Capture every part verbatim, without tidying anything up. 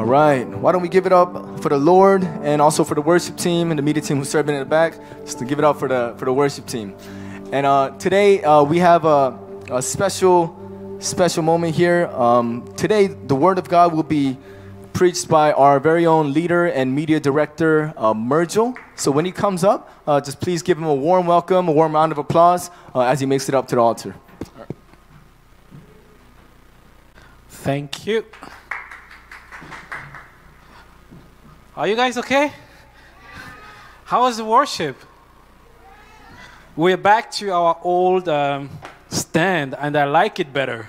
All right, why don't we give it up for the Lord and also for the worship team and the media team who's serving in the back. Just to give it up for the for the worship team. And uh, today uh, we have a, a special, special moment here. Um, today, the Word of God will be preached by our very own leader and media director, uh, Mergel. So when he comes up, uh, just please give him a warm welcome, a warm round of applause uh, as he makes it up to the altar. All right. Thank you. Are you guys okay? How was the worship? We're back to our old um, stand, and I like it better.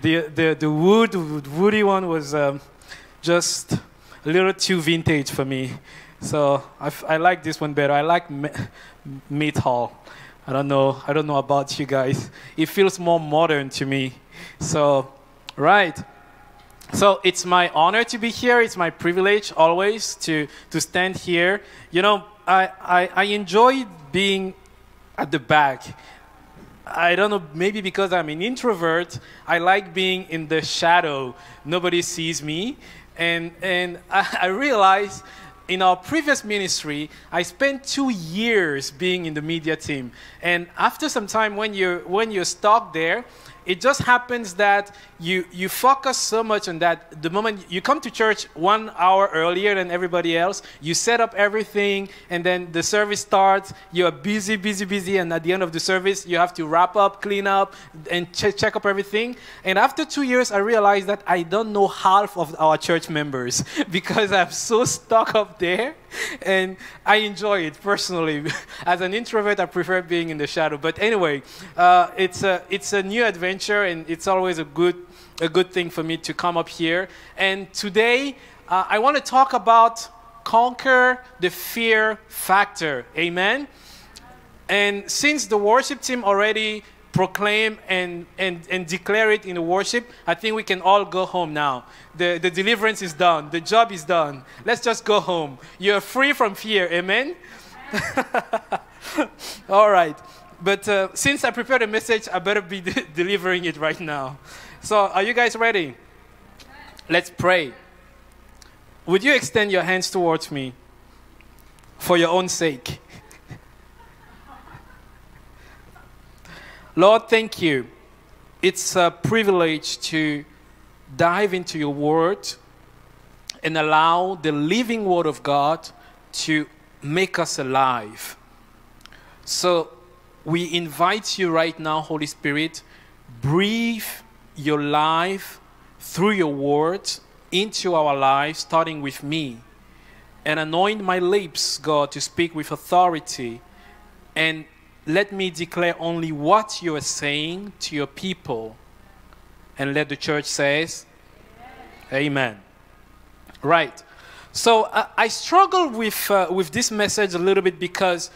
the the the wood woody one was um, just a little too vintage for me, so I, I like this one better. I like me metal. I don't know. I don't know about you guys. It feels more modern to me. So, right. So it's my honor to be here. It's my privilege always to to stand here. You know, I I, I enjoy being at the back. I don't know, maybe because I'm an introvert, I like being in the shadow. Nobody sees me. And, and I, I realized in our previous ministry, I spent two years being in the media team. And after some time, when you're, when you're stuck there, it just happens that you, you focus so much on that. The moment you come to church one hour earlier than everybody else, you set up everything, and then the service starts. You're busy, busy, busy, and at the end of the service, you have to wrap up, clean up, and ch check up everything. And after two years, I realized that I don't know half of our church members because I'm so stuck up there. And I enjoy it personally. As an introvert, I prefer being in the shadow. But anyway, uh, it's a it's a new adventure, and it's always a good a good thing for me to come up here. And today, uh, I want to talk about conquer the fear factor. Amen. And since the worship team already proclaim and, and, and declare it in the worship, I think we can all go home now. The, the deliverance is done. The job is done. Let's just go home. You're free from fear. Amen? All right. But uh, since I prepared a message, I better be de delivering it right now. So are you guys ready? Let's pray. Would you extend your hands towards me for your own sake? Lord, thank you. It's a privilege to dive into your word and allow the living word of God to make us alive. So we invite you right now, Holy Spirit, breathe your life through your word into our lives, starting with me. And anoint my lips, God, to speak with authority, and let me declare only what you are saying to your people. And let the church say, amen. Amen. Right. So uh, I struggle with, uh, with this message a little bit because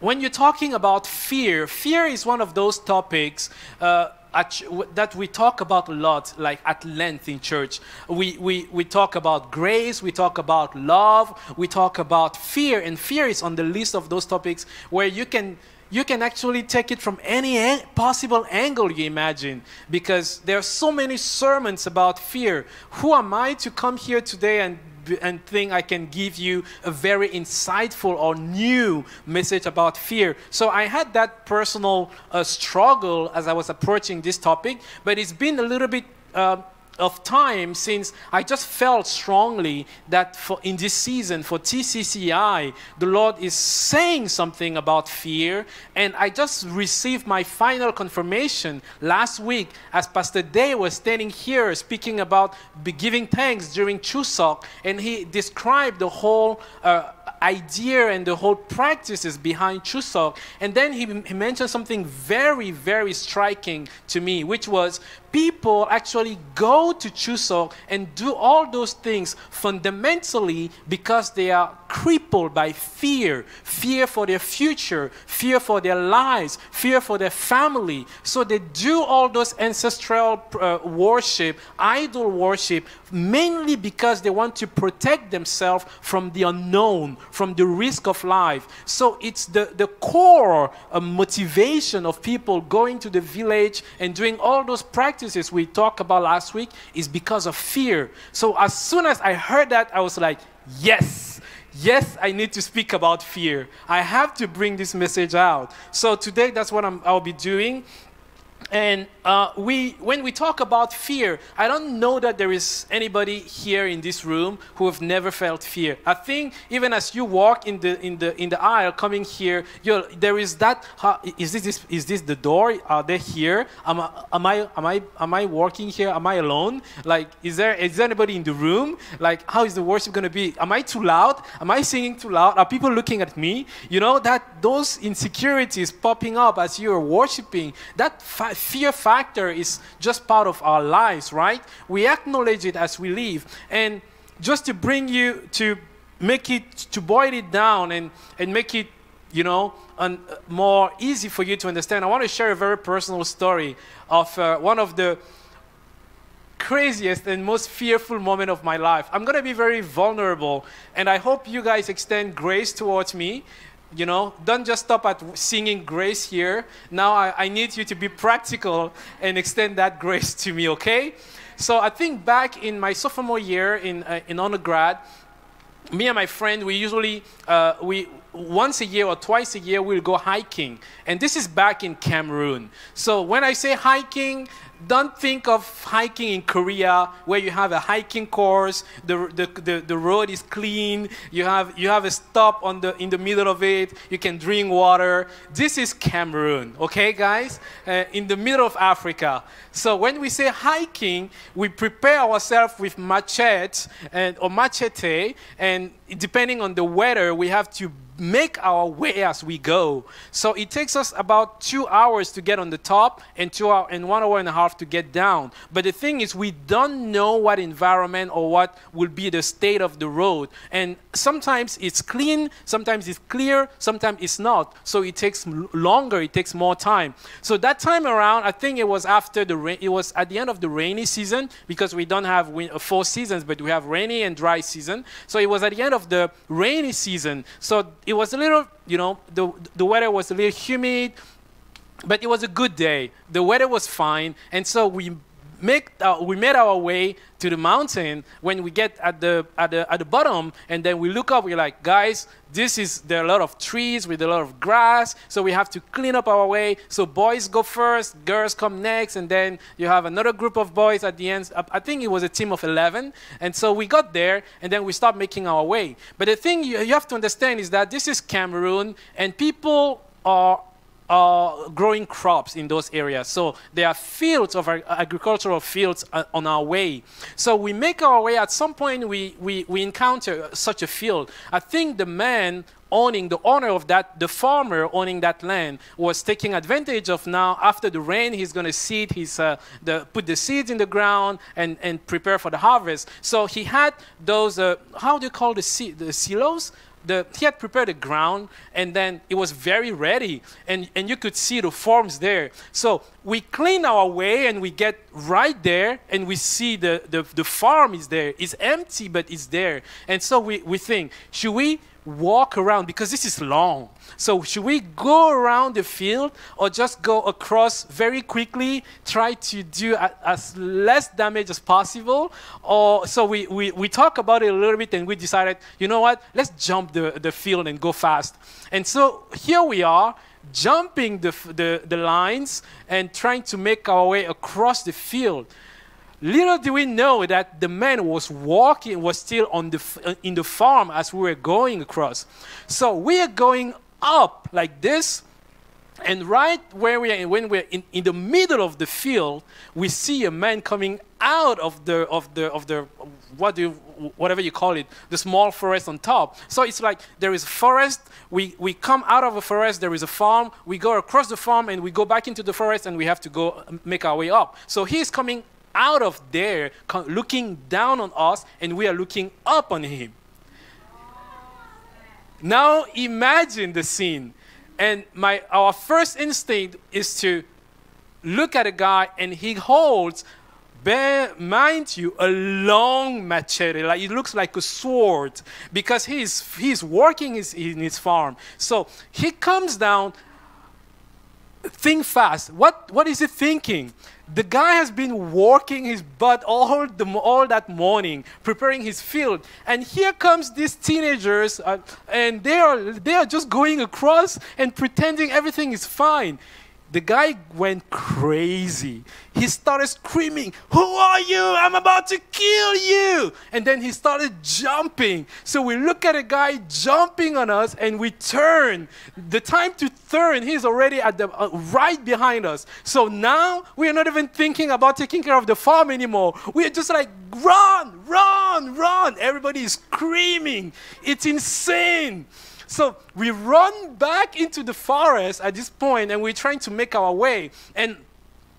when you're talking about fear, fear is one of those topics uh, at, that we talk about a lot, like at length in church. We, we, we talk about grace, we talk about love, we talk about fear. And fear is on the list of those topics where you can... You can actually take it from any possible angle you imagine, because there are so many sermons about fear. Who am I to come here today and, and think I can give you a very insightful or new message about fear? So I had that personal uh, struggle as I was approaching this topic, but it's been a little bit... Uh, of time since I just felt strongly that for in this season for T C C I, the Lord is saying something about fear. And I just received my final confirmation last week as Pastor Day was standing here speaking about giving thanks during Chuseok, and he described the whole uh, idea and the whole practices behind Chuseok. And then he, he mentioned something very, very striking to me, which was people actually go to Chuseok and do all those things fundamentally because they are crippled by fear. Fear for their future, fear for their lives, fear for their family. So they do all those ancestral uh, worship, idol worship, mainly because they want to protect themselves from the unknown, from the risk of life. So it's the, the core uh, motivation of people going to the village and doing all those practices practices we talked about last week is because of fear. So as soon as I heard that, I was like, yes, yes, I need to speak about fear. I have to bring this message out. So today, that's what I'm, I'll be doing. And uh, we, when we talk about fear, I don't know that there is anybody here in this room who have never felt fear. I think even as you walk in the in the in the aisle coming here, you're, there is that. How, is this is this the door? Are they here? Am I am I am I am I walking here? Am I alone? Like, is there is there anybody in the room? Like, how is the worship going to be? Am I too loud? Am I singing too loud? Are people looking at me? You know, that those insecurities popping up as you are worshiping. That fear factor is just part of our lives, right? We acknowledge it as we live. And just to bring you, to make it, to boil it down and, and make it, you know, un, more easy for you to understand, I want to share a very personal story of uh, one of the craziest and most fearful moment of my life. I'm going to be very vulnerable, and I hope you guys extend grace towards me. You know, don't just stop at singing grace here. Now I, I need you to be practical and extend that grace to me, okay? So I think back in my sophomore year in, uh, in undergrad, me and my friend, we usually, uh, we once a year or twice a year, we'll go hiking. And this is back in Cameroon. So when I say hiking, don't think of hiking in Korea where you have a hiking course, the, the, the, the road is clean, you have, you have a stop on the, in the middle of it, you can drink water. This is Cameroon, okay guys? Uh, in the middle of Africa. So when we say hiking, we prepare ourselves with machete and, or machete, and depending on the weather, we have to make our way as we go. So it takes us about two hours to get on the top and two hour, and one hour and a half to get down. But the thing is, we don't know what environment or what will be the state of the road. And sometimes it's clean, sometimes it's clear, sometimes it's not. So it takes longer, it takes more time. So that time around, I think it was after the rain, it was at the end of the rainy season, because we don't have win uh, four seasons, but we have rainy and dry season. So it was at the end of the rainy season. So it was a little, you know, the, the weather was a little humid, but it was a good day. The weather was fine, and so we, make, uh, we made our way to the mountain. When we get at the, at, the, at the bottom, and then we look up, we're like, guys, this is, there are a lot of trees with a lot of grass, so we have to clean up our way. So boys go first, girls come next, and then you have another group of boys at the end. I think it was a team of eleven, and so we got there, and then we start making our way. But the thing you, you have to understand is that this is Cameroon, and people are Uh, growing crops in those areas. So there are fields of our agricultural fields uh, on our way. So we make our way. At some point, we, we, we encounter such a field. I think the man owning, the owner of that, the farmer owning that land was taking advantage of, now after the rain, he's going to seed his, uh, the, put the seeds in the ground and, and prepare for the harvest. So he had those, uh, how do you call the, si the silos? The, he had prepared the ground, and then it was very ready, and, and you could see the forms there. So we clean our way, and we get right there, and we see the, the, the farm is there. It's empty, but it's there. And so we, we think, should we walk around? Because this is long. So should we go around the field or just go across very quickly, try to do a, as less damage as possible? Or so we, we, we talk about it a little bit, and we decided, you know what, let's jump the, the field and go fast. And so here we are, jumping the, the, the lines and trying to make our way across the field. Little do we know that the man was walking, was still on the, in the farm as we were going across. So we are going up like this, and right where we are, when we're in, in the middle of the field, we see a man coming out of the, of the, of the, what do you, whatever you call it, the small forest on top. So it's like there is a forest, we, we come out of a forest, there is a farm, we go across the farm, and we go back into the forest, and we have to go make our way up. So he's coming out of there, looking down on us, and we are looking up on him. Now imagine the scene. And my, our first instinct is to look at a guy, and he holds, bear, mind you, a long machete. Like, it looks like a sword, because he's, he's working his, in his farm. So he comes down, think fast. What, what is he thinking? The guy has been working his butt all, the, all that morning, preparing his field. And here comes these teenagers, uh, and they are, they are just going across and pretending everything is fine. The guy went crazy. He started screaming, "Who are you? I'm about to kill you!" And then he started jumping. So we look at a guy jumping on us and we turn. The time to turn, he's already at the, uh, right behind us. So now we are not even thinking about taking care of the farm anymore. We are just like, run, run, run. Everybody is screaming. It's insane. So we run back into the forest at this point, and we're trying to make our way. And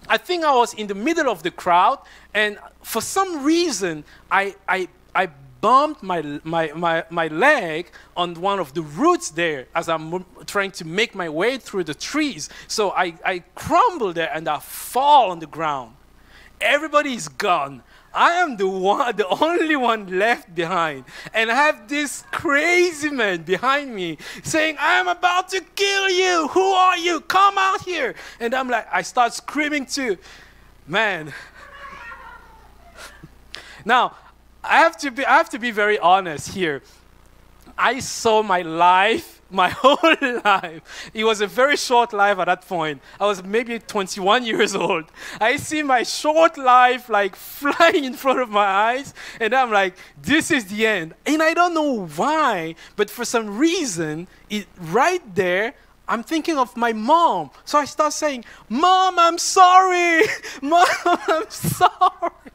I think I was in the middle of the crowd, and for some reason, I, I, I bumped my, my, my, my leg on one of the roots there as I'm trying to make my way through the trees. So I, I crumble there, and I fall on the ground. Everybody is gone. I am the one, the only one left behind, and I have this crazy man behind me saying, "I am about to kill you. Who are you? Come out here!" And I'm like, I start screaming too, man. Now, I have to be, I have to be very honest here. I saw my life, my whole life. It was a very short life at that point. I was maybe twenty-one years old. I see my short life like flying in front of my eyes, and I'm like, this is the end. And I don't know why, but for some reason, it, right there, I'm thinking of my mom. So I start saying, "Mom, I'm sorry. Mom, I'm sorry."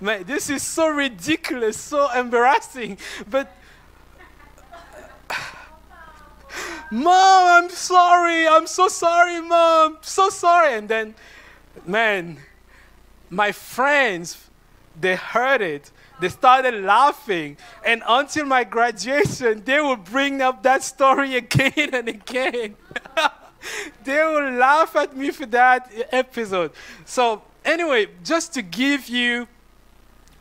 Man, this is so ridiculous, so embarrassing. But "Mom, I'm sorry. I'm so sorry, Mom. So sorry." And then, man, my friends, they heard it. They started laughing. And until my graduation, they would bring up that story again and again. They would laugh at me for that episode. So anyway, just to give you,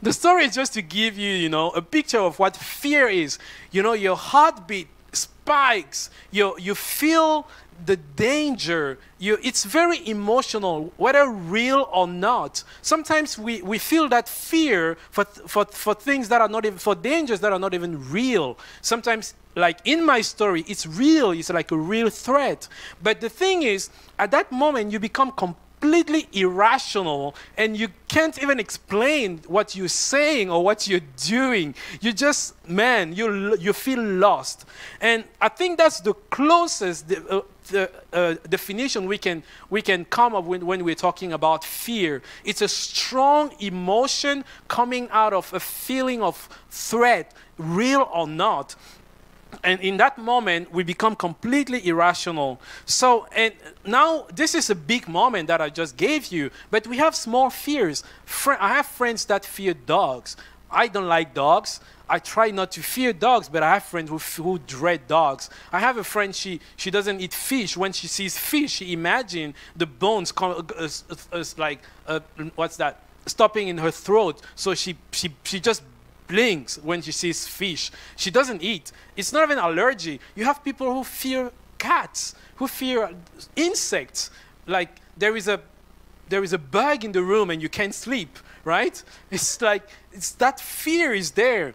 the story is just to give you, you know, a picture of what fear is. You know, your heartbeat spikes, you, you feel the danger, you, it's very emotional, whether real or not. Sometimes we, we feel that fear for, for, for things that are not even, for dangers that are not even real. Sometimes, like in my story, it's real, it's like a real threat. But the thing is, at that moment, you become completely completely irrational, and you can't even explain what you're saying or what you're doing. You just, man, you, you feel lost. And I think that's the closest the, uh, the, uh, definition we can, we can come up with when we're talking about fear. It's a strong emotion coming out of a feeling of threat, real or not. And in that moment, we become completely irrational. So, and now this is a big moment that I just gave you, but we have small fears. Fr- I have friends that fear dogs. I don't like dogs. I try not to fear dogs, but I have friends who, who dread dogs. I have a friend, she, she doesn't eat fish. When she sees fish, she imagines the bones come, uh, uh, uh, like, uh, what's that, stopping in her throat. So she, she, she just blinks when she sees fish. She doesn't eat. It's not even allergy. You have people who fear cats, who fear insects. Like there is a, there is a bug in the room and you can't sleep, right? It's like, it's that fear is there.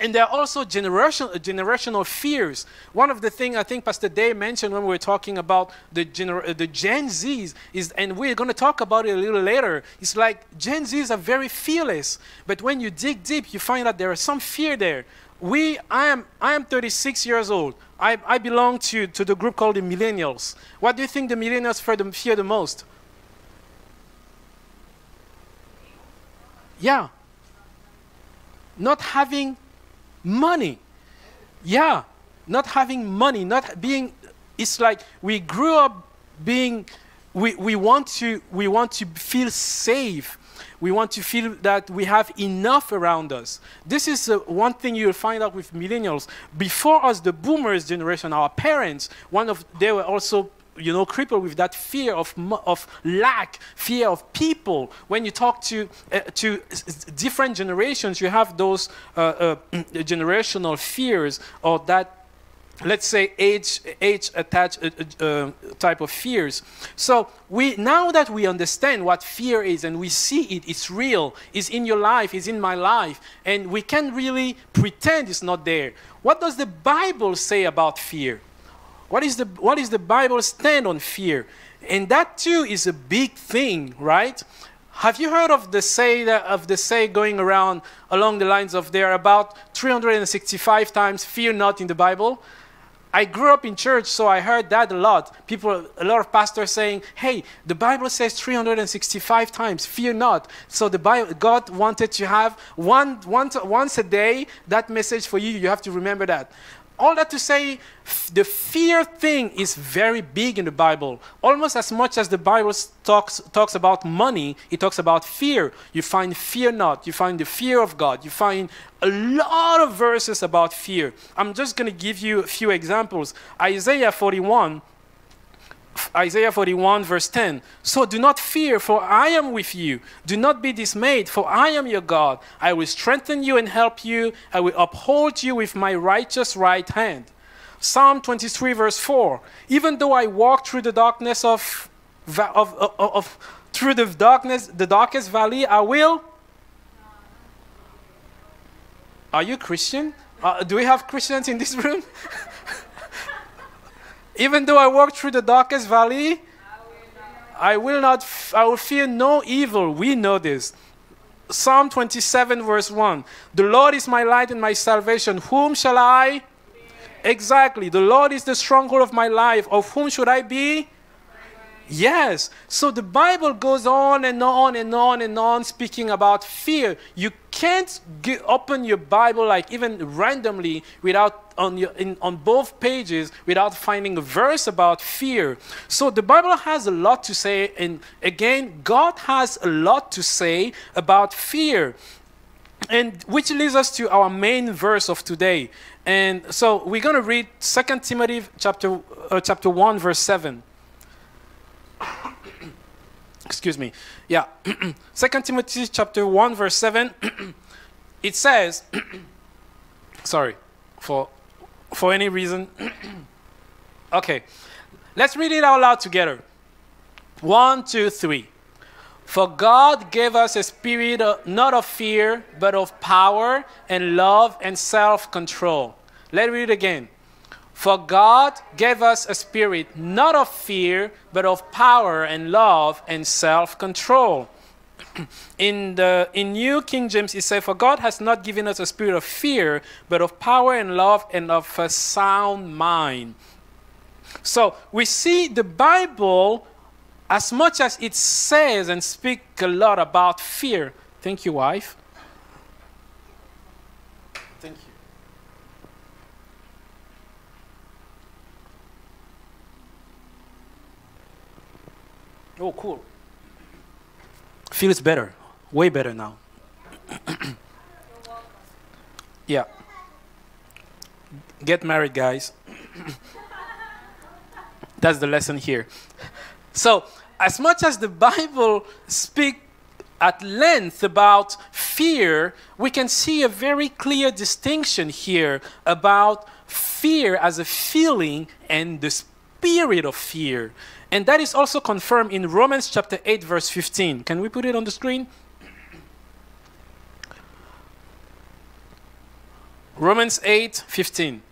And there are also generational, generational fears. One of the things I think Pastor Day mentioned when we were talking about the, gener the Gen Zs, is, and we're going to talk about it a little later, it's like Gen Zs are very fearless. But when you dig deep, you find out there is some fear there. We, I am, I am thirty-six years old. I, I belong to, to the group called the Millennials. What do you think the Millennials fear the, fear the most? Yeah. Not having money. Yeah, not having money, not being, it's like we grew up being, we, we, want to, we want to feel safe. We want to feel that we have enough around us. This is uh, one thing you'll find out with millennials. Before us, the boomers generation, our parents, one of, they were also, you know, crippled with that fear of, of lack, fear of people. When you talk to, uh, to different generations, you have those uh, uh, generational fears or that let's say, age, age attached uh, uh, type of fears. So we, now that we understand what fear is and we see it, it's real, it's in your life, it's in my life, and we can't really pretend it's not there. What does the Bible say about fear? What is the, what is the Bible's stand on fear? And that too is a big thing, right? Have you heard of the say that, of the say going around along the lines of there are about three hundred sixty-five times fear not in the Bible? I grew up in church, so I heard that a lot. People, a lot of pastors saying, hey, the Bible says three hundred sixty-five times, fear not. So the Bible, God wanted to have one, one, once a day that message for you. You have to remember that. All that to say, the fear thing is very big in the Bible. Almost as much as the Bible talks, talks about money, it talks about fear. You find fear not. You find the fear of God. You find a lot of verses about fear. I'm just going to give you a few examples. Isaiah forty-one, Isaiah forty-one verse ten. So do not fear, for I am with you. Do not be dismayed, for I am your God. I will strengthen you and help you. I will uphold you with my righteous right hand. Psalm twenty-three verse four. Even though I walk through the darkness of, of, of, of through the darkness, the darkest valley, I will. Are you Christian? Uh, do we have Christians in this room? Even though I walk through the darkest valley, I will not, I will fear no evil. We know this. Psalm twenty-seven verse one. The Lord is my light and my salvation. Whom shall I? Fear. Exactly. The Lord is the stronghold of my life. Of whom should I be? Yes. So the Bible goes on and on and on and on speaking about fear. You can't get, open your Bible like even randomly without on, your, in, on both pages without finding a verse about fear. So the Bible has a lot to say, and again, God has a lot to say about fear. And which leads us to our main verse of today. And so we're going to read Second Timothy chapter, uh, chapter one, verse seven. Excuse me. Yeah. Second Timothy chapter one verse seven. It says, sorry for for any reason. Okay. Let's read it out loud together. One, two, three. For God gave us a spirit of, not of fear, but of power and love and self-control. Let's read it again. For God gave us a spirit not of fear, but of power and love and self-control. In the in New King James, it says, for God has not given us a spirit of fear, but of power and love and of a sound mind. So we see the Bible, as much as it says and speaks a lot about fear. Thank you, wife. Thank you. Oh, cool. Feels better. Way better now. Yeah. Get married, guys. That's the lesson here. So, as much as the Bible speaks at length about fear, we can see a very clear distinction here about fear as a feeling and the spirit of fear. And that is also confirmed in Romans chapter eight, verse fifteen. Can we put it on the screen? Romans eight, fifteen.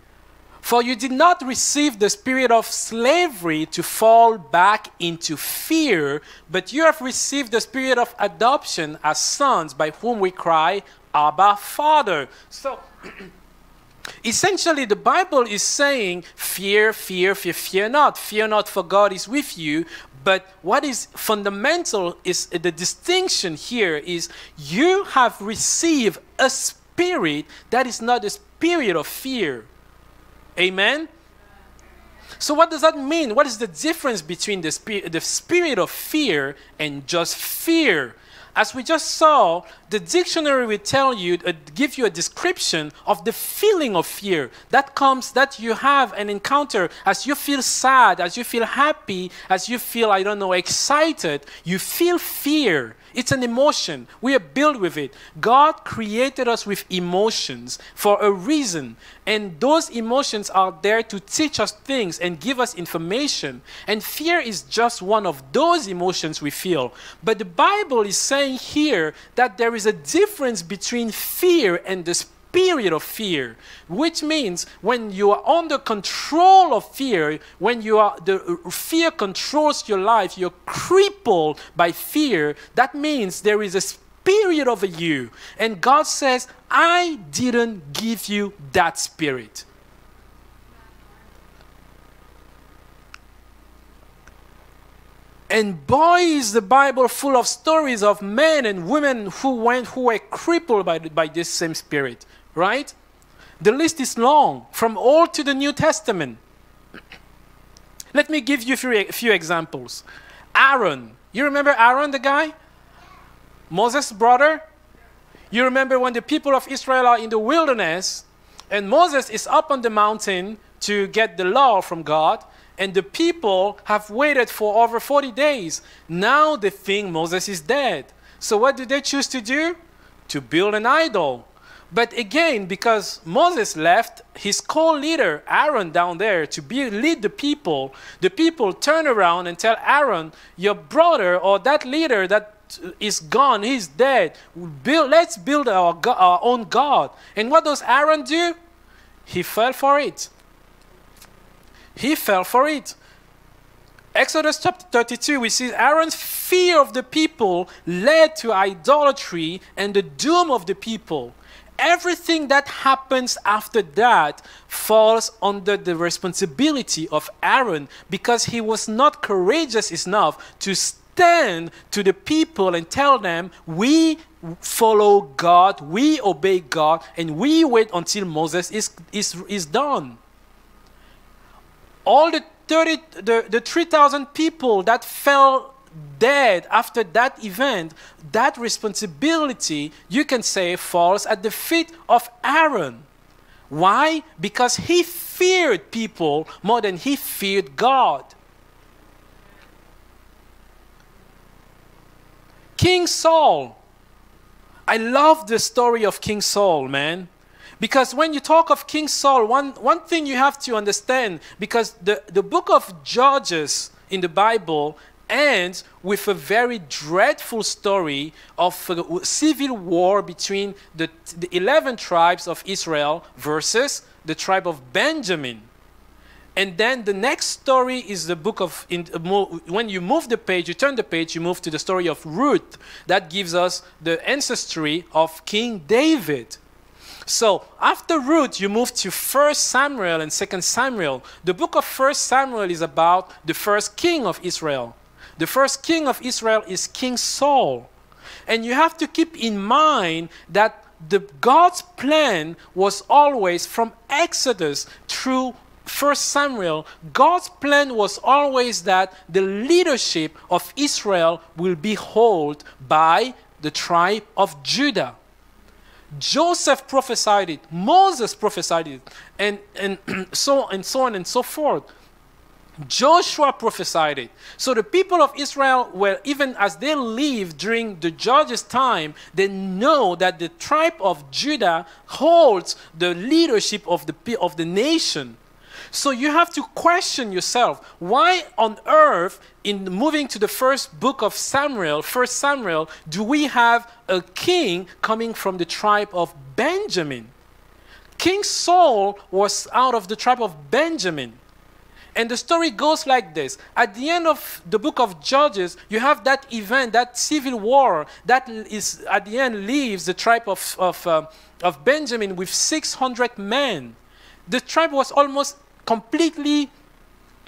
For you did not receive the spirit of slavery to fall back into fear, but you have received the spirit of adoption as sons, by whom we cry, Abba, Father. So, essentially, the Bible is saying, fear, fear, fear, fear not. Fear not, for God is with you. But what is fundamental is the distinction here is you have received a spirit that is not a spirit of fear. Amen? So what does that mean? What is the difference between the spirit, the spirit of fear and just fear? As we just saw, the dictionary will tell you, uh, give you a description of the feeling of fear that comes, that you have an encounter as you feel sad, as you feel happy, as you feel, I don't know, excited, you feel fear. It's an emotion. We are built with it. God created us with emotions for a reason. And those emotions are there to teach us things and give us information. And fear is just one of those emotions we feel. But the Bible is saying here that there is a difference between fear and the spirit of fear, which means when you are under control of fear, when you are the fear controls your life, you're crippled by fear. That means there is a spirit over you, and God says, I didn't give you that spirit. And boy, is the Bible full of stories of men and women who went who were crippled by, by this same spirit. Right? The list is long, from Old to the New Testament. Let me give you a few, a few examples. Aaron. You remember Aaron, the guy? Moses' brother? You remember when the people of Israel are in the wilderness, and Moses is up on the mountain to get the law from God, and the people have waited for over forty days. Now they think Moses is dead. So what do they choose to do? To build an idol. But again, because Moses left his co-leader, Aaron, down there to be, lead the people, the people turn around and tell Aaron, your brother or that leader that is gone, he's dead. Build, let's build our, our own God. And what does Aaron do? He fell for it. He fell for it. Exodus chapter thirty-two, we see Aaron's fear of the people led to idolatry and the doom of the people. Everything that happens after that falls under the responsibility of Aaron because he was not courageous enough to stand to the people and tell them, we follow God, we obey God, and we wait until Moses is, is, is done. All the, thirty, the, the three thousand people that fell dead after that event, that responsibility, you can say, falls at the feet of Aaron. Why? Because he feared people more than he feared God. King Saul. I love the story of King Saul, man. Because when you talk of King Saul, one, one thing you have to understand, because the, the book of Judges in the Bible ends with a very dreadful story of civil war between the, the eleven tribes of Israel versus the tribe of Benjamin. And then the next story is the book of, in, when you move the page, you turn the page, you move to the story of Ruth. That gives us the ancestry of King David. So after Ruth, you move to First Samuel and Second Samuel. The book of First Samuel is about the first king of Israel. The first king of Israel is King Saul. And you have to keep in mind that the, God's plan was always from Exodus through First Samuel. God's plan was always that the leadership of Israel will be held by the tribe of Judah. Joseph prophesied it, Moses prophesied it, and, and, so, and so on and so forth. Joshua prophesied it. So the people of Israel were, even as they live during the Judges' time, they know that the tribe of Judah holds the leadership of the, of the nation. So you have to question yourself, why on earth, in moving to the first book of Samuel, First Samuel, do we have a king coming from the tribe of Benjamin? King Saul was out of the tribe of Benjamin. And the story goes like this. At the end of the book of Judges, you have that event, that civil war, that is at the end leaves the tribe of, of, uh, of Benjamin with six hundred men. The tribe was almost completely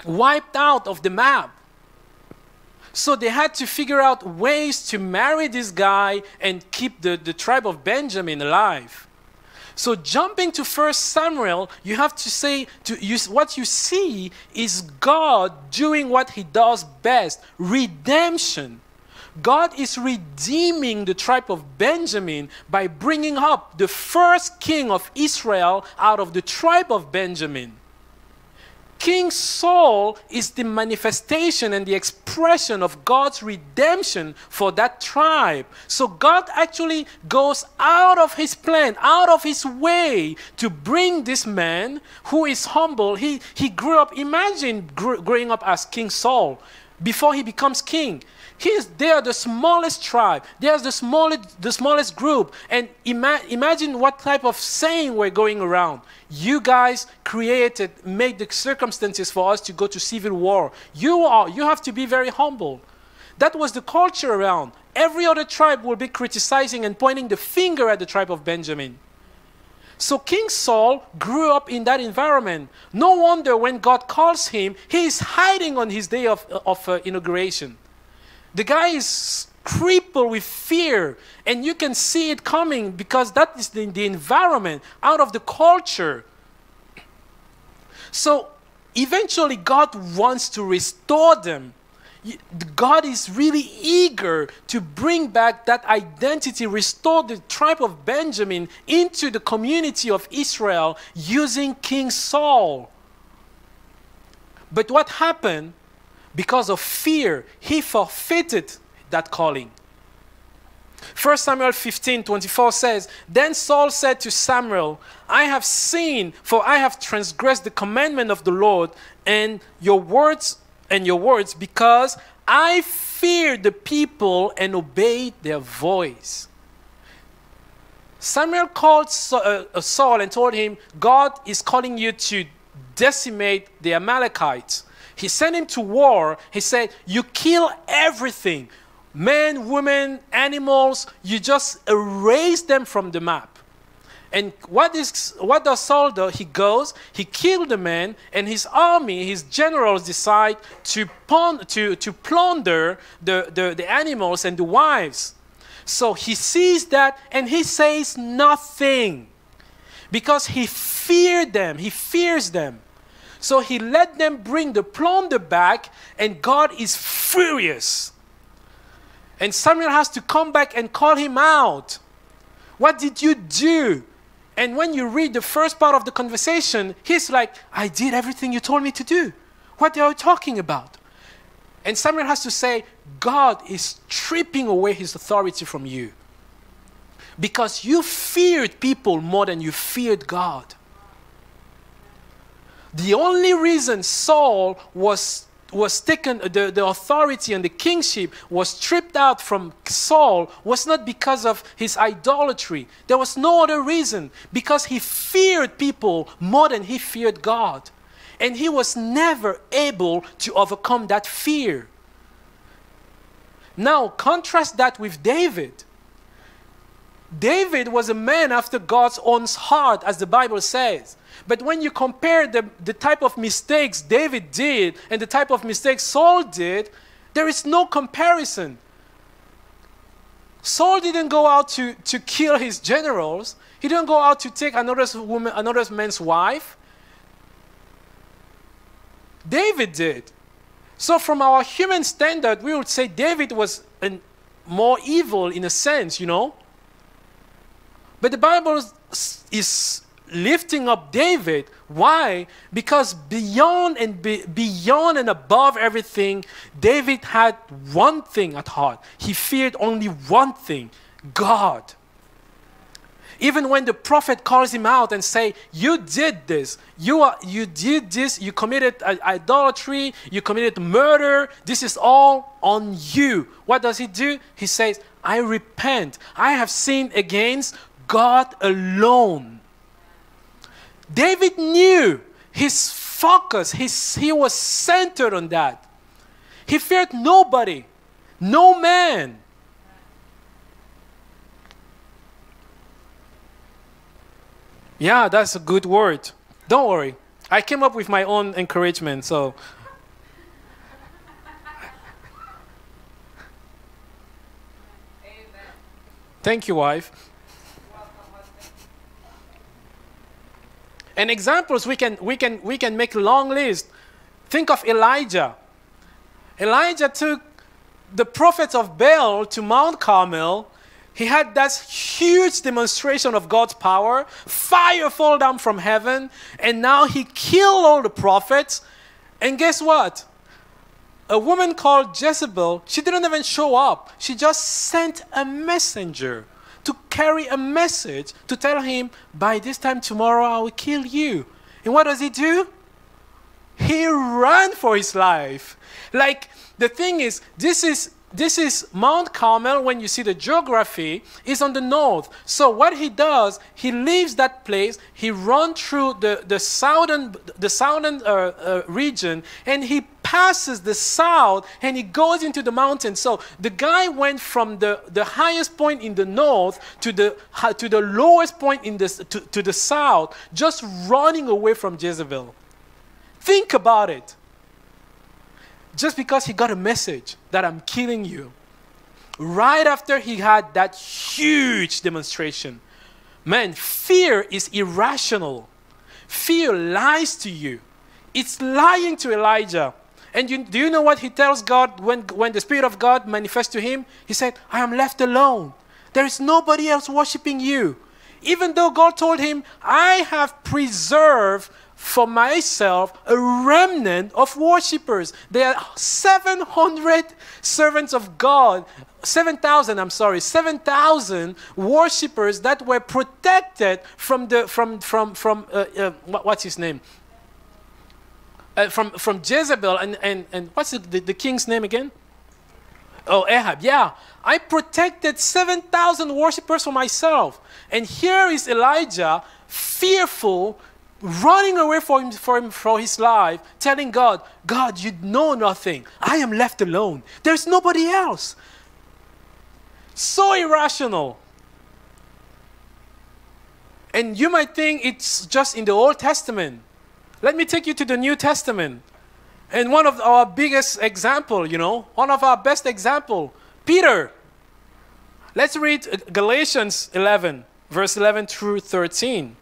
wiped out of the map. So they had to figure out ways to marry this guy and keep the, the tribe of Benjamin alive. So jumping to First Samuel, you have to say, to use, what you see is God doing what he does best, redemption. God is redeeming the tribe of Benjamin by bringing up the first king of Israel out of the tribe of Benjamin. King Saul is the manifestation and the expression of God's redemption for that tribe. So God actually goes out of his plan, out of his way to bring this man who is humble. He, he grew up, imagine grew, growing up as King Saul before he becomes king. He's, they are the smallest tribe. They are the smallest, the smallest group. And ima imagine what type of saying we're going around. You guys created, made the circumstances for us to go to civil war. You are, you have to be very humble. That was the culture around. Every other tribe will be criticizing and pointing the finger at the tribe of Benjamin. So King Saul grew up in that environment. No wonder when God calls him, he is hiding on his day of, of uh, inauguration. The guy is crippled with fear, and you can see it coming because that is the, the environment, out of the culture. So eventually God wants to restore them. God is really eager to bring back that identity, restore the tribe of Benjamin into the community of Israel using King Saul. But what happened? Because of fear, he forfeited that calling. First Samuel fifteen twenty-four says, "Then Saul said to Samuel, I have sinned, for I have transgressed the commandment of the Lord and your words and your words, because I feared the people and obeyed their voice." Samuel called Saul and told him, God is calling you to decimate the Amalekites. He sent him to war. He said, you kill everything. Men, women, animals. You just erase them from the map. And what, is, what does Saul do? He goes, he killed the man, and his army, his generals decide to, pond, to, to plunder the, the, the animals and the wives. So he sees that, and he says nothing. Because he feared them. He fears them. So he let them bring the plunder back, and God is furious. And Samuel has to come back and call him out. What did you do? And when you read the first part of the conversation, he's like, I did everything you told me to do. What are you talking about? And Samuel has to say, God is stripping away his authority from you. Because you feared people more than you feared God. The only reason Saul was, was taken, the, the authority and the kingship was stripped out from Saul was not because of his idolatry. There was no other reason, because he feared people more than he feared God. And he was never able to overcome that fear. Now, contrast that with David. David was a man after God's own heart, as the Bible says. But when you compare the, the type of mistakes David did and the type of mistakes Saul did, there is no comparison. Saul didn't go out to, to kill his generals. He didn't go out to take another, woman, another man's wife. David did. So from our human standard, we would say David was an, more evil in a sense, you know. But the Bible is lifting up David. Why? Because beyond and be, beyond and above everything, David had one thing at heart. He feared only one thing, God. Even when the prophet calls him out and say, you did this, you, are, you did this, you committed idolatry, you committed murder, this is all on you. What does he do? He says, I repent. I have sinned against God alone. David knew his focus, his, he was centered on that. He feared nobody, no man. Yeah, that's a good word. Don't worry. I came up with my own encouragement, so. Amen. Thank you, wife. And examples, we can, we, can, we can make a long list. Think of Elijah. Elijah took the prophets of Baal to Mount Carmel. He had that huge demonstration of God's power, fire fall down from heaven, and now he killed all the prophets. And guess what? A woman called Jezebel, she didn't even show up. She just sent a messenger to carry a message to tell him, by this time tomorrow I will kill you. And what does he do? He ran for his life. Like, the thing is, this is, this is Mount Carmel, when you see the geography, is on the north. So what he does, he leaves that place, he runs through the, the southern, the southern uh, uh, region, and he passes the south, and he goes into the mountains. So the guy went from the, the highest point in the north to the, to the lowest point in the, to, to the south, just running away from Jezebel. Think about it. Just because he got a message that I'm killing you, right after he had that huge demonstration. Man, fear is irrational. Fear lies to you. It's lying to Elijah. And you, do you know what he tells God when, when the Spirit of God manifests to him? He said, I am left alone. There is nobody else worshiping you. Even though God told him, I have preserved for myself a remnant of worshipers. There are seven hundred servants of God, seven thousand, I'm sorry, seven thousand worshipers that were protected from the, from, from, from, uh, uh, what's his name? Uh, from, from Jezebel and, and, and what's the, the king's name again? Oh, Ahab, yeah. I protected seven thousand worshipers for myself. And here is Elijah, fearful, running away for him, for him, for his life, telling God, God, you know nothing. I am left alone. There's nobody else. So irrational. And you might think it's just in the Old Testament. Let me take you to the New Testament. And one of our biggest example, you know, one of our best example, Peter. Let's read Galatians eleven, verse eleven through thirteen.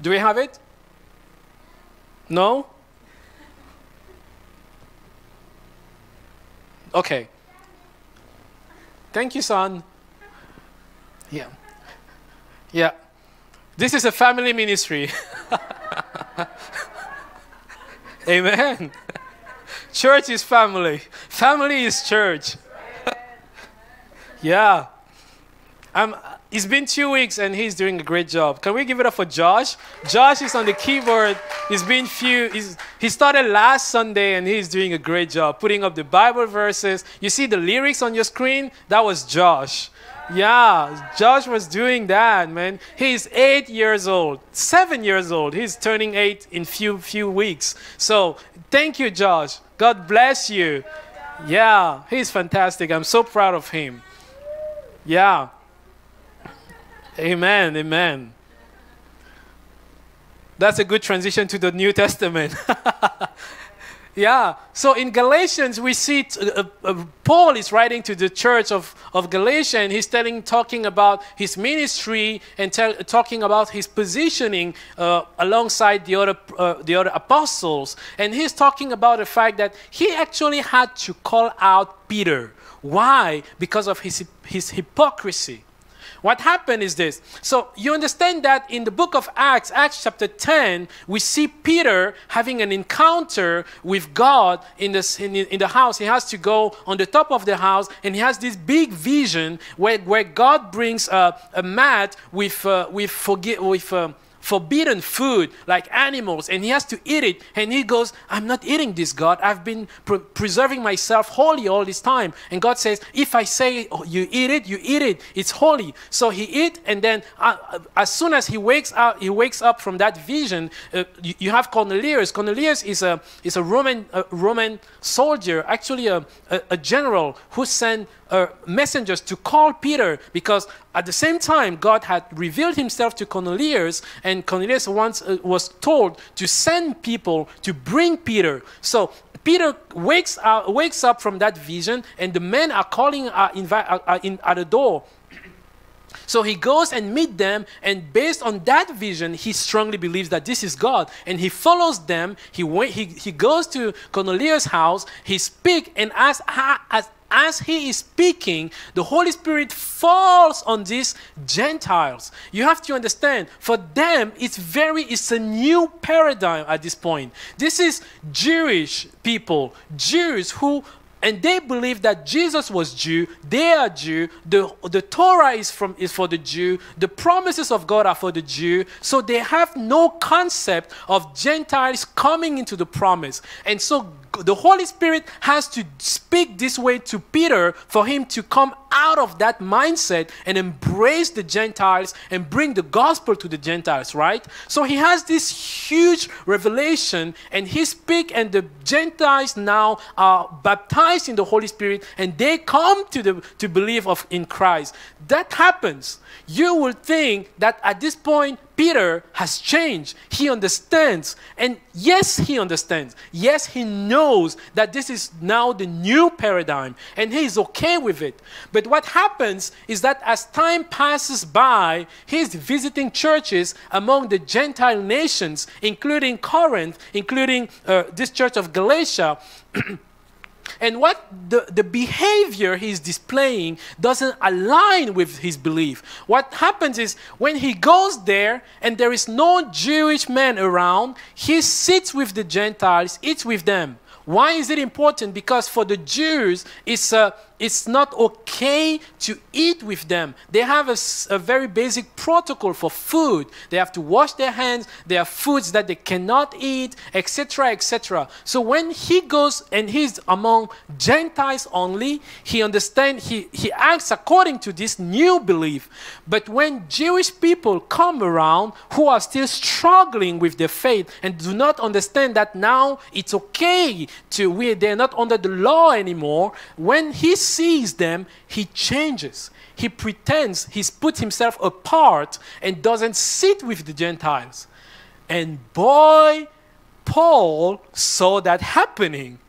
Do we have it? No? Okay. Thank you, son. Yeah. Yeah. This is a family ministry. Amen. Church is family. Family is church. Yeah. I'm... It's been two weeks and he's doing a great job. Can we give it up for Josh? Josh is on the keyboard. He's been few. He's, he started last Sunday and he's doing a great job putting up the Bible verses. You see the lyrics on your screen? That was Josh. Yeah, Josh was doing that, man. He's eight years old, seven years old. He's turning eight in few few weeks. So thank you, Josh. God bless you. Yeah, he's fantastic. I'm so proud of him. Yeah. Amen, amen. That's a good transition to the New Testament. Yeah, so in Galatians, we see uh, uh, Paul is writing to the church of, of Galatia, and he's telling, talking about his ministry and tell, talking about his positioning uh, alongside the other, uh, the other apostles. And he's talking about the fact that he actually had to call out Peter. Why? Because of his, his hypocrisy. What happened is this. So you understand that in the book of Acts, Acts chapter ten, we see Peter having an encounter with God in, this, in, in the house. He has to go on the top of the house, and he has this big vision where, where God brings uh, a mat with, uh, with, forgi with um, forbidden food, like animals, and he has to eat it. And he goes, I'm not eating this, God. I've been pre preserving myself holy all this time. And God says, if I say oh, you eat it, you eat it. It's holy. So he eat, and then uh, as soon as he wakes up, he wakes up from that vision. Uh, you, you have Cornelius. Cornelius is a is a Roman uh, Roman soldier, actually a a, a general who sent Uh, messengers to call Peter, because at the same time God had revealed himself to Cornelius, and Cornelius once uh, was told to send people to bring Peter. So Peter wakes up, wakes up from that vision, and the men are calling uh, invite, uh, uh, in, at the door. So he goes and meets them, and based on that vision, he strongly believes that this is God. And he follows them. He, he, he goes to Cornelius' house. He speaks and asks, as, as he is speaking, the Holy Spirit falls on these Gentiles. You have to understand, for them, it's very, it's a new paradigm at this point. This is Jewish people, Jews who, and they believe that Jesus was Jew, they are Jew, the, the Torah is, from, is for the Jew, the promises of God are for the Jew, so they have no concept of Gentiles coming into the promise. And so the Holy Spirit has to speak this way to Peter for him to come out of that mindset and embrace the Gentiles and bring the gospel to the Gentiles, right? So he has this huge revelation and he speaks, and the Gentiles now are baptized in the Holy Spirit and they come to, the, to believe of, in Christ. That happens. You will think that at this point, Peter has changed. He understands. And yes, he understands. Yes, he knows that this is now the new paradigm and he is okay with it. But what happens is that as time passes by, he's visiting churches among the Gentile nations, including Corinth, including uh, this church of Galatia. And what the, the behavior he's displaying doesn't align with his belief. What happens is when he goes there and there is no Jewish man around, he sits with the Gentiles, eats with them. Why is it important? Because for the Jews, it's, uh, it's not okay to eat with them. They have a, a very basic protocol for food. They have to wash their hands. There are foods that they cannot eat, et cetera, et cetera. So when he goes and he's among Gentiles only, he understands, he, he acts according to this new belief. But when Jewish people come around who are still struggling with their faith and do not understand that now it's okay to, we, they're not under the law anymore, when he sees them, he changes. He pretends, he's put himself apart and doesn't sit with the Gentiles. And boy, Paul saw that happening.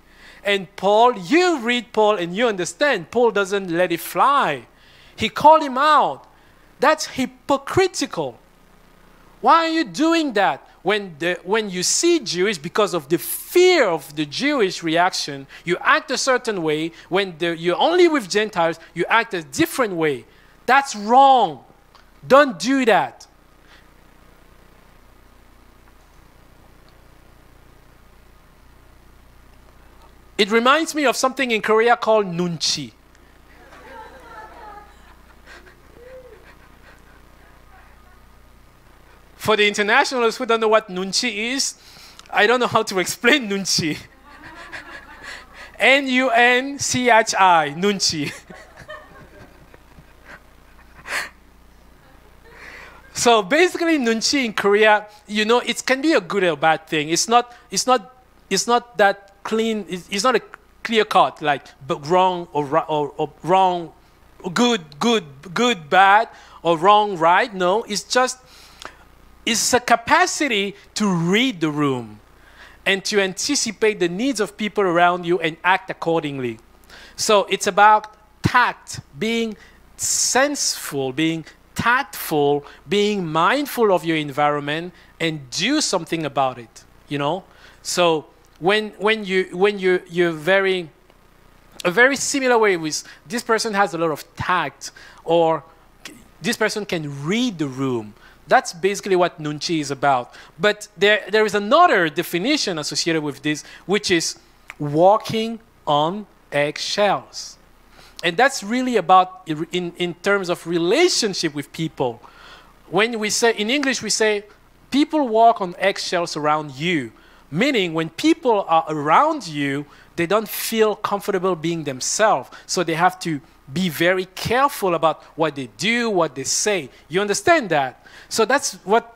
And Paul, you read Paul and you understand, Paul doesn't let it fly. He called him out. That's hypocritical. Why are you doing that? When, the, when you see Jewish, because of the fear of the Jewish reaction, you act a certain way. When the, you're only with Gentiles, you act a different way. That's wrong. Don't do that. It reminds me of something in Korea called Nunchi. For the internationals who don't know what Nunchi is, I don't know how to explain Nunchi. N U N C H I, Nunchi. So basically Nunchi in Korea, you know, it can be a good or a bad thing. It's not, it's not, it's not that clean, it's, it's not a clear cut, like wrong or, or, or wrong, good, good, good, bad, or wrong, right. No, it's just, it's a capacity to read the room and to anticipate the needs of people around you and act accordingly. So it's about tact, being senseful, being tactful, being mindful of your environment and do something about it, you know? So when, when, you, when you, you're very, a very similar way with this person has a lot of tact, or this person can read the room. That's basically what Nunchi is about. But there, there is another definition associated with this, which is walking on eggshells. And that's really about, in, in terms of relationship with people. When we say, in English we say, people walk on eggshells around you. Meaning when people are around you, they don't feel comfortable being themselves. So they have to be very careful about what they do, what they say. You understand that? So that's what,